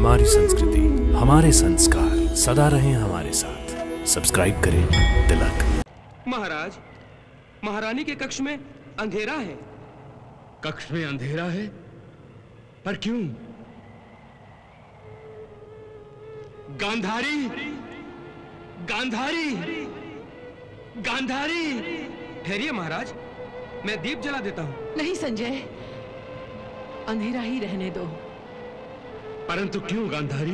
हमारी संस्कृति, हमारे संस्कार सदा रहें हमारे साथ। सब्सक्राइब करें तिलक। महाराज, महारानी के कक्ष में अंधेरा है। कक्ष में अंधेरा है? पर क्यों? गांधारी, गांधारी, गांधारी! ठहरिए महाराज, मैं दीप जला देता हूं। नहीं संजय, अंधेरा ही रहने दो। परंतु क्यों गांधारी?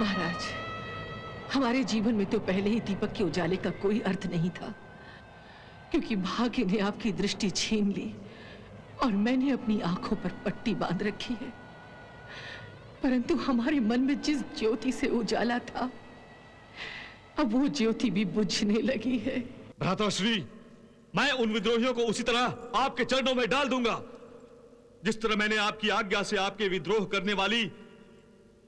महाराज, हमारे जीवन में तो पहले ही दीपक के उजाले का कोई अर्थ नहीं था, क्योंकि भाग्य ने आपकी दृष्टि छीन ली और मैंने अपनी आंखों पर पट्टी बांध रखी है। परंतु हमारे मन में जिस ज्योति से उजाला था, अब वो ज्योति भी बुझने लगी है। भ्राताश्री, मैं उन विद्रोहियों को उसी तरह आपके चरणों में डाल दूंगा जिस तरह मैंने आपकी आज्ञा से आपके विद्रोह करने वाली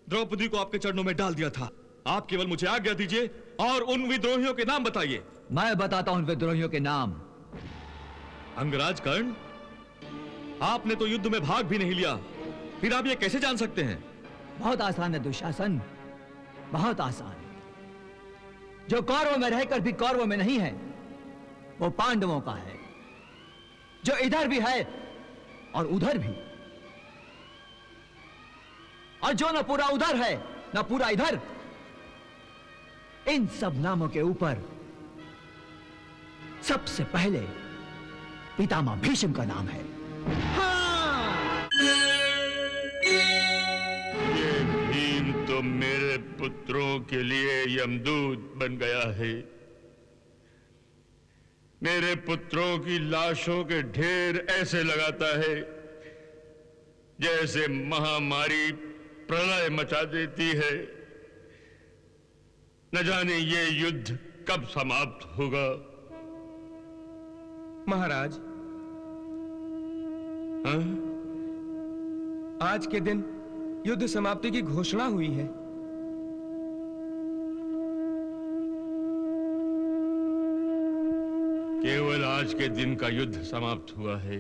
द्रौपदी को आपके चरणों में डाल दिया था। आप केवल मुझे आज्ञा दीजिए और उन विद्रोहियों के नाम बताइए। मैं बताता हूं विद्रोहियों के नाम। अंगराज कर्ण, आपने तो युद्ध में भाग भी नहीं लिया, फिर आप ये कैसे जान सकते हैं? बहुत आसान है दुशासन, बहुत आसान। जो कौरवों में रहकर भी कौरवों में नहीं है, वो पांडवों का है, जो इधर भी है और उधर भी, और जो न पूरा उधर है न पूरा इधर। इन सब नामों के ऊपर सबसे पहले पितामह भीष्म का नाम है। हाँ। ये भीम तो मेरे पुत्रों के लिए यमदूत बन गया है। मेरे पुत्रों की लाशों के ढेर ऐसे लगाता है जैसे महामारी प्रलय मचा देती है। न जाने ये युद्ध कब समाप्त होगा। महाराज, हाँ? आज के दिन युद्ध समाप्ति की घोषणा हुई है। केवल आज के दिन का युद्ध समाप्त हुआ है,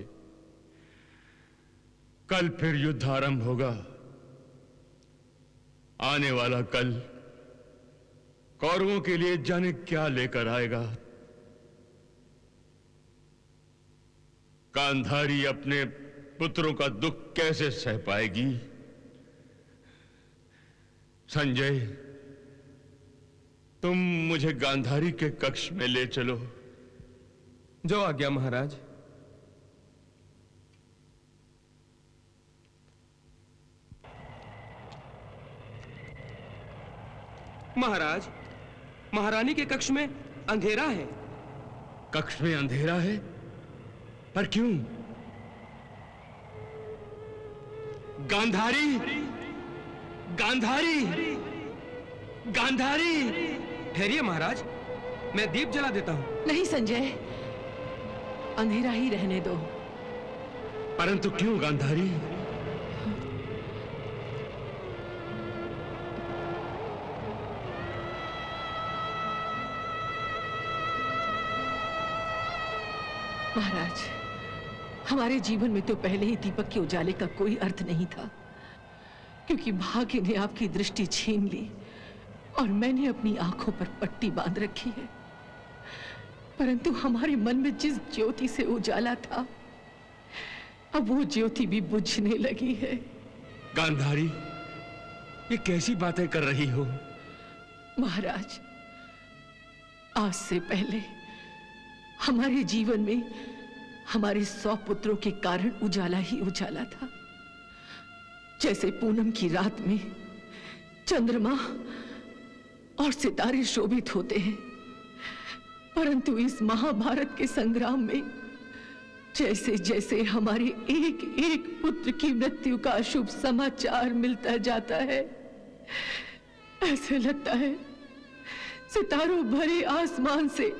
कल फिर युद्ध आरंभ होगा। आने वाला कल कौरवों के लिए जाने क्या लेकर आएगा। गांधारी अपने पुत्रों का दुख कैसे सह पाएगी? संजय, तुम मुझे गांधारी के कक्ष में ले चलो। जो आज्ञा महाराज। महाराज, महारानी के कक्ष में अंधेरा है। कक्ष में अंधेरा है? पर क्यों? गांधारी, गांधारी, गांधारी! ठहरिए महाराज, मैं दीप जला देता हूं। नहीं संजय, अंधेरा ही रहने दो। परंतु क्यों गांधारी? महाराज, हमारे जीवन में तो पहले ही दीपक के उजाले का कोई अर्थ नहीं था, क्योंकि भाग्य ने आपकी दृष्टि छीन ली और मैंने अपनी आंखों पर पट्टी बांध रखी है। परंतु हमारे मन में जिस ज्योति से उजाला था, अब वो ज्योति भी बुझने लगी है। गांधारी, ये कैसी बातें कर रही हो? महाराज, आज से पहले हमारे जीवन में हमारे 100 पुत्रों के कारण उजाला ही उजाला था, जैसे पूनम की रात में चंद्रमा और सितारे शोभित होते हैं। परंतु इस महाभारत के संग्राम में जैसे जैसे हमारे एक एक पुत्र की मृत्यु का शुभ समाचार मिलता जाता है, ऐसे लगता है सितारों भरे आसमान से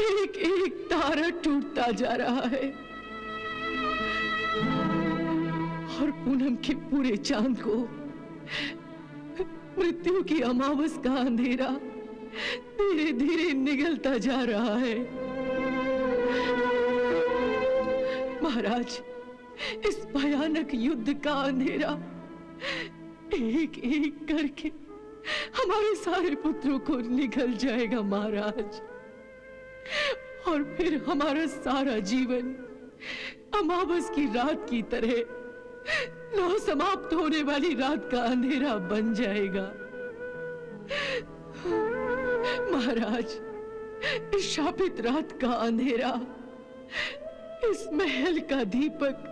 एक एक तारा टूटता जा रहा है और पूनम के पूरे चांद को मृत्यु की अमावस का अंधेरा धीरे धीरे निगलता जा रहा है। महाराज, इस भयानक युद्ध का अंधेरा एक एक करके हमारे सारे पुत्रों को निगल जाएगा महाराज, और फिर हमारा सारा जीवन अमावस की रात की तरह लौ समाप्त होने वाली रात का अंधेरा बन जाएगा। महाराज, इस शापित रात का अंधेरा, इस महल का दीपक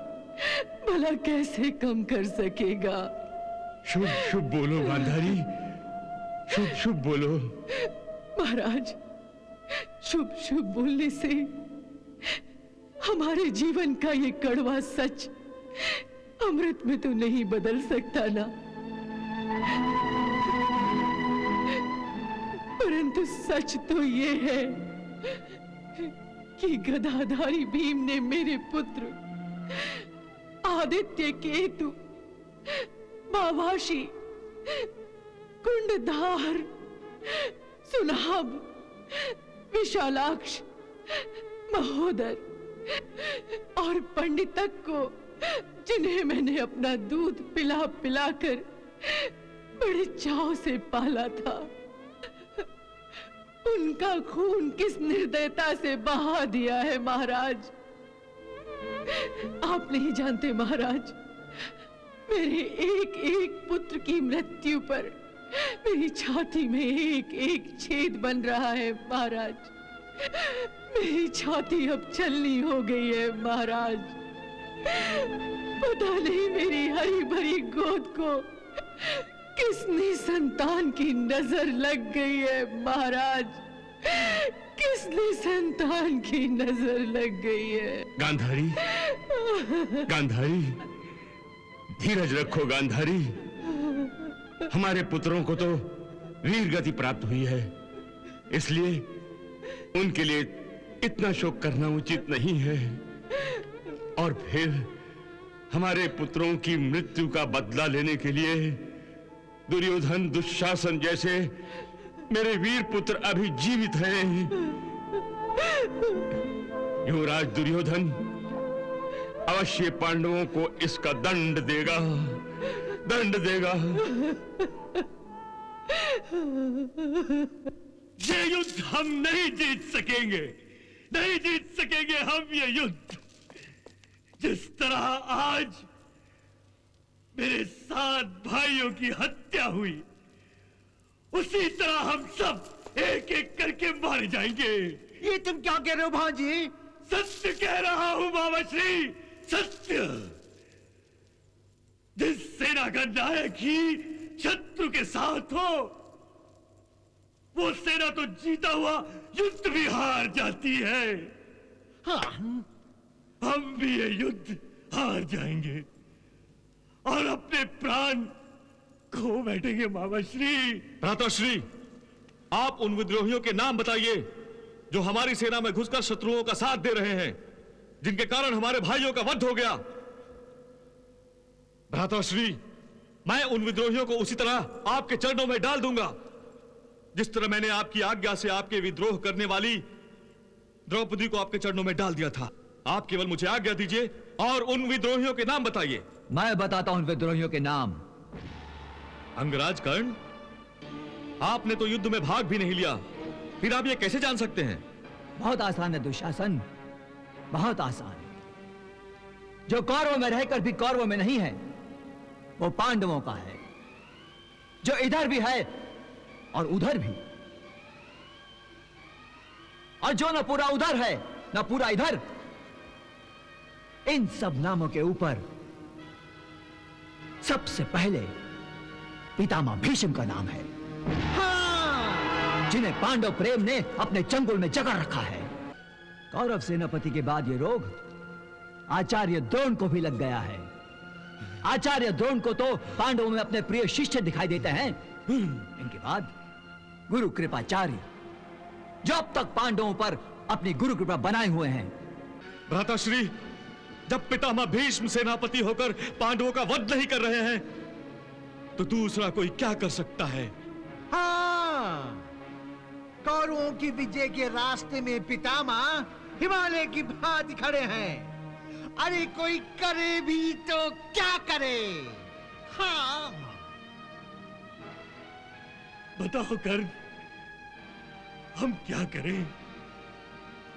भला कैसे कम कर सकेगा? शुभ शुभ बोलो गांधारी, शुभ शुभ बोलो। महाराज, शुभ शुभ बोलने से हमारे जीवन का ये कड़वा सच अमृत में तो नहीं बदल सकता ना, परंतु सच तो ये है कि गदाधारी भीम ने मेरे पुत्र आदित्य केतु, बावाशी, कुंडधार, सुनाभ, विशालाक्ष, महोदर और पंडितक को, जिन्हें मैंने अपना दूध पिला पिलाकर बड़े चाव से पाला था, उनका खून किस निर्दयता से बहा दिया है महाराज। आप नहीं जानते महाराज, मेरे एक एक पुत्र की मृत्यु पर मेरी छाती में एक एक छेद बन रहा है महाराज। मेरी छाती अब चलनी हो गई है महाराज। पता नहीं मेरी हरी भरी गोद को किसने संतान की नजर लग गई है महाराज, किसने संतान की नजर लग गई है। गांधारी, गांधारी धीरज रखो गांधारी, हमारे पुत्रों को तो वीर गति प्राप्त हुई है, इसलिए उनके लिए इतना शोक करना उचित नहीं है। और फिर हमारे पुत्रों की मृत्यु का बदला लेने के लिए दुर्योधन, दुशासन जैसे मेरे वीर पुत्र अभी जीवित हैं। युवराज दुर्योधन अवश्य पांडवों को इसका दंड देगा, दंड देगा। ये युद्ध हम नहीं जीत सकेंगे, नहीं जीत सकेंगे हम ये युद्ध। जिस तरह आज मेरे 7 भाइयों की हत्या हुई, उसी तरह हम सब एक एक करके मारे जाएंगे। ये तुम क्या कह रहे हो भाजी? सत्य कह रहा हूं बाबाश्री, सत्य। जिस सेना का नायक ही शत्रु के साथ हो, वो सेना तो जीता हुआ युद्ध भी हार जाती है। हाँ, हम भी ये युद्ध हार जाएंगे और अपने प्राण खो बैठेंगे बाबाश्री। भ्राताश्री, आप उन विद्रोहियों के नाम बताइए जो हमारी सेना में घुसकर शत्रुओं का साथ दे रहे हैं, जिनके कारण हमारे भाइयों का वध हो गया। भ्राताश्री, मैं उन विद्रोहियों को उसी तरह आपके चरणों में डाल दूंगा जिस तरह मैंने आपकी आज्ञा से आपके विद्रोह करने वाली द्रौपदी को आपके चरणों में डाल दिया था। आप केवल मुझे आज्ञा दीजिए और उन विद्रोहियों के नाम बताइए। मैं बताता हूं विद्रोहियों के नाम। अंगराज कर्ण, आपने तो युद्ध में भाग भी नहीं लिया, फिर आप ये कैसे जान सकते हैं? बहुत आसान है दुशासन, बहुत आसान। जो कौरवों में रहकर भी कौरवों में नहीं है, वो पांडवों का है, जो इधर भी है और उधर भी, और जो न पूरा उधर है न पूरा इधर। इन सब नामों के ऊपर सबसे पहले पितामह भीष्म का नाम है। हाँ! जिन्हें पांडव प्रेम ने अपने चंगुल में जकड़ रखा है। कौरव सेनापति के बाद ये रोग आचार्य द्रोण को भी लग गया है। आचार्य द्रोण को तो पांडवों में अपने प्रिय शिष्य दिखाई देते हैं। इनके बाद गुरु कृपाचार्य, जो अब तक पांडवों पर अपनी गुरु कृपा बनाए हुए हैं। भ्राताश्री, जब पितामह भीष्म सेनापति होकर पांडवों का वध नहीं कर रहे हैं, तो दूसरा कोई क्या कर सकता है? हाँ, कौरवों की विजय के रास्ते में पितामह हिमालय की भांति खड़े हैं। अरे कोई करे भी तो क्या करे? हाँ, बताओ कर्ण, हम क्या करें?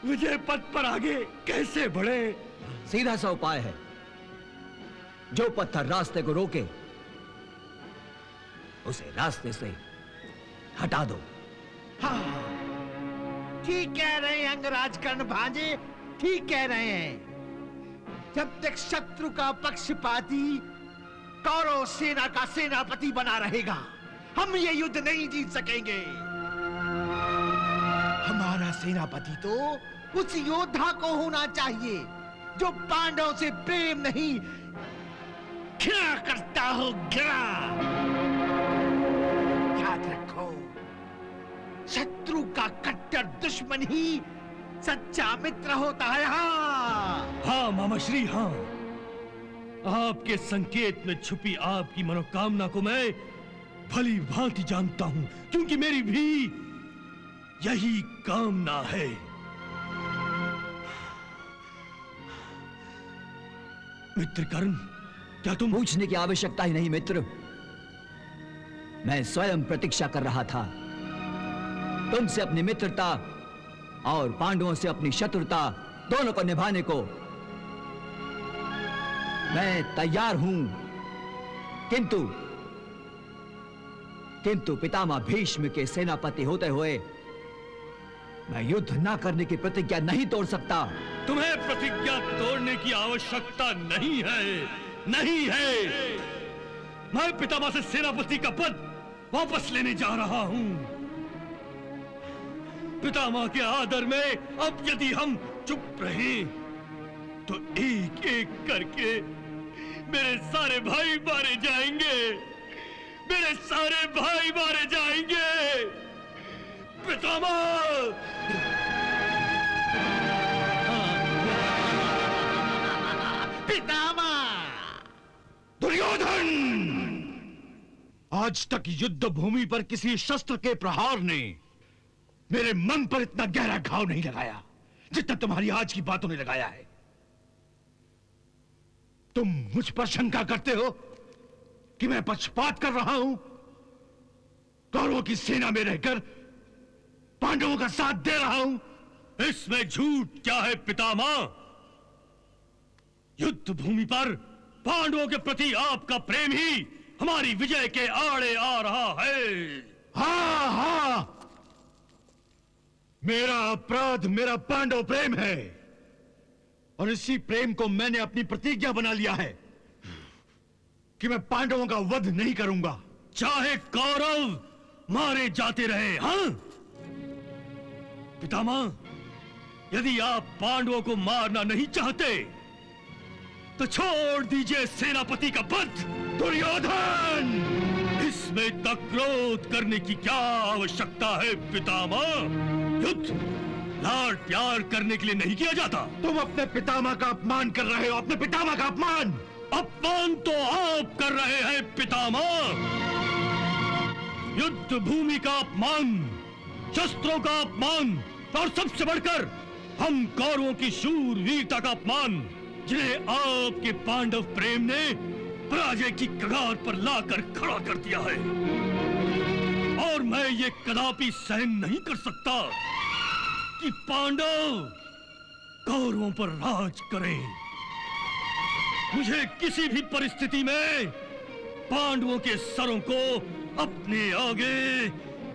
विजय पथ पर आगे कैसे बढ़े? सीधा सा उपाय है, जो पत्थर रास्ते को रोके उसे रास्ते से हटा दो। हाँ, ठीक कह रहे हैं अंगराज कर्ण भांजे, ठीक कह रहे हैं। जब तक शत्रु का पक्षपाती कौरव सेना का सेनापति बना रहेगा, हम ये युद्ध नहीं जीत सकेंगे। हमारा सेनापति तो उस योद्धा को होना चाहिए जो पांडव से प्रेम नहीं, घृणा करता हो, घृणा। याद रखो, शत्रु का कट्टर दुश्मन ही सच्चा मित्र होता है। हाँ हाँ मामाश्री, हाँ। आपके संकेत में छुपी आपकी मनोकामना को मैं भली भांति जानता हूं, क्योंकि मेरी भी यही कामना है। मित्र कर्ण, क्या तुम? पूछने की आवश्यकता ही नहीं मित्र, मैं स्वयं प्रतीक्षा कर रहा था। तुमसे अपनी मित्रता और पांडवों से अपनी शत्रुता दोनों को निभाने को मैं तैयार हूं, किंतु पितामह भीष्म के सेनापति होते हुए मैं युद्ध ना करने की प्रतिज्ञा नहीं तोड़ सकता। तुम्हें प्रतिज्ञा तोड़ने की आवश्यकता नहीं है, नहीं है। मैं पितामह से सेनापति का पद वापस लेने जा रहा हूं। पितामह के आदर में अब यदि हम चुप रहे तो एक एक करके मेरे सारे भाई मारे जाएंगे, मेरे सारे भाई मारे जाएंगे। पितामह, दुर्योधन, आज तक युद्ध भूमि पर किसी शस्त्र के प्रहार ने मेरे मन पर इतना गहरा घाव नहीं लगाया जितना तुम्हारी आज की बातों ने लगाया है। तुम मुझ पर शंका करते हो कि मैं पक्षपात कर रहा हूं, कौरवों की सेना में रहकर पांडवों का साथ दे रहा हूं। इसमें झूठ क्या है पितामह? युद्ध भूमि पर पांडवों के प्रति आपका प्रेम ही हमारी विजय के आड़े आ रहा है। हाँ हाँ, मेरा अपराध मेरा पांडव प्रेम है और इसी प्रेम को मैंने अपनी प्रतिज्ञा बना लिया है कि मैं पांडवों का वध नहीं करूंगा, चाहे कौरव मारे जाते रहे। हाँ पितामह, यदि आप पांडवों को मारना नहीं चाहते तो छोड़ दीजिए सेनापति का पद। दुर्योधन, इसमें तक क्रोध करने की क्या आवश्यकता है पितामह? युद्ध लाड़ प्यार करने के लिए नहीं किया जाता। तुम अपने पितामह का अपमान कर रहे हो, अपने पितामह का अपमान। अपमान तो आप कर रहे हैं पितामह। युद्ध भूमि का अपमान, शस्त्रों का अपमान और सबसे बढ़कर हम कौरवों की शूरवीरता का अपमान, जिन्हें आपके पांडव प्रेम ने पराजय की कगार पर लाकर खड़ा कर दिया है। और मैं ये कदापि सहन नहीं कर सकता कि पांडव कौरवों पर राज करें। मुझे किसी भी परिस्थिति में पांडवों के सरों को अपने आगे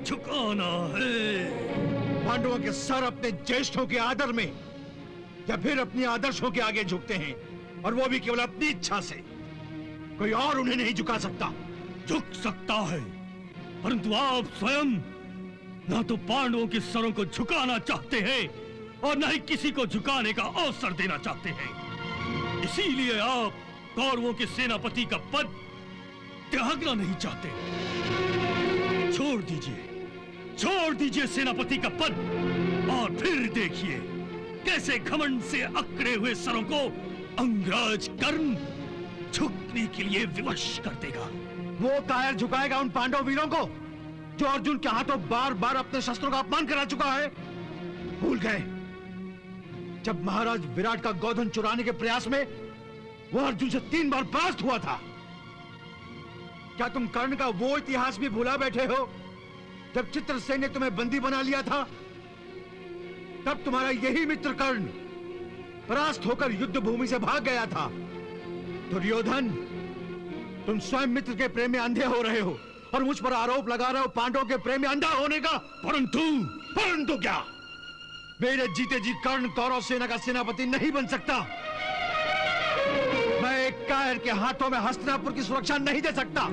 झुकाना है। पांडवों के सर अपने ज्येष्ठों के आदर में या फिर अपने आदर्शों के आगे झुकते हैं, और वो भी केवल अपनी इच्छा से। कोई और उन्हें नहीं झुका सकता। झुक सकता है, परंतु आप स्वयं ना तो पांडवों के सरों को झुकाना चाहते हैं और न ही किसी को झुकाने का अवसर देना चाहते हैं। इसीलिए आप कौरवों के सेनापति का पद त्यागना नहीं चाहते। छोड़ दीजिए, सेनापति का पद और फिर देखिए कैसे घमंड से अकड़े हुए सरों को अंगराज कर्ण झुकने के लिए विवश कर देगा। वो कायर झुकाएगा उन पांडव वीरों को जो अर्जुन के हाथों बार बार अपने शस्त्रों का अपमान करा चुका है। भूल गए जब महाराज विराट का गौधन चुराने के प्रयास में वो अर्जुन से 3 बार परास्त हुआ था। क्या तुम कर्ण का वो इतिहास भी भुला बैठे हो जब चित्रसेन ने तुम्हें बंदी बना लिया था तब तुम्हारा यही मित्र कर्ण परास्त होकर युद्ध भूमि से भाग गया था। दुर्योधन, तुम स्वयं मित्र के प्रेम में अंधे हो रहे हो और मुझ पर आरोप लगा रहे हो पांडवों के प्रेम में अंधा होने का। परंतु क्या मेरे जीते जी कर्ण कौरव सेना का सेनापति नहीं बन सकता। मैं एक कायर के हाथों में हस्तिनापुर की सुरक्षा नहीं दे सकता।